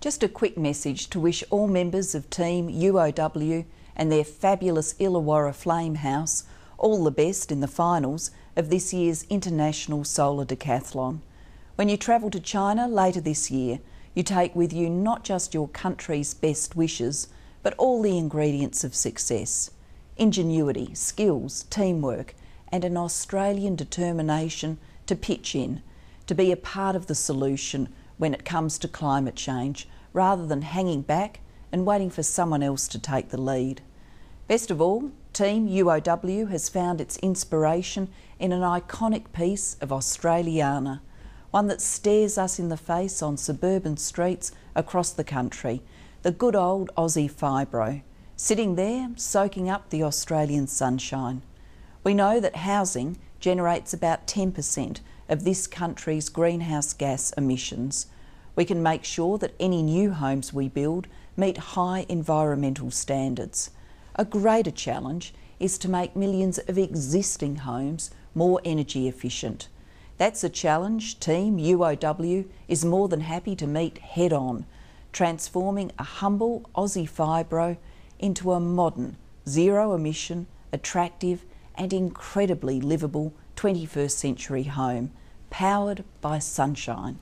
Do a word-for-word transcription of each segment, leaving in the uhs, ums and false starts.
Just a quick message to wish all members of Team U O W and their fabulous Illawarra Flame House all the best in the finals of this year's International Solar Decathlon. When you travel to China later this year, you take with you not just your country's best wishes, but all the ingredients of success: ingenuity, skills, teamwork, and an Australian determination to pitch in, to be a part of the solution when it comes to climate change, rather than hanging back and waiting for someone else to take the lead. Best of all, Team U O W has found its inspiration in an iconic piece of Australiana, one that stares us in the face on suburban streets across the country, the good old Aussie fibro, sitting there soaking up the Australian sunshine. We know that housing generates about ten percent of this country's greenhouse gas emissions. We can make sure that any new homes we build meet high environmental standards. A greater challenge is to make millions of existing homes more energy efficient. That's a challenge Team U O W is more than happy to meet head on, transforming a humble Aussie fibro into a modern, zero emission, attractive and incredibly livable twenty-first century home, powered by sunshine.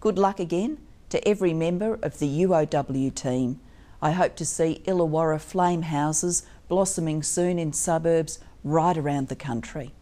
Good luck again to every member of the U O W team. I hope to see Illawarra flame houses blossoming soon in suburbs right around the country.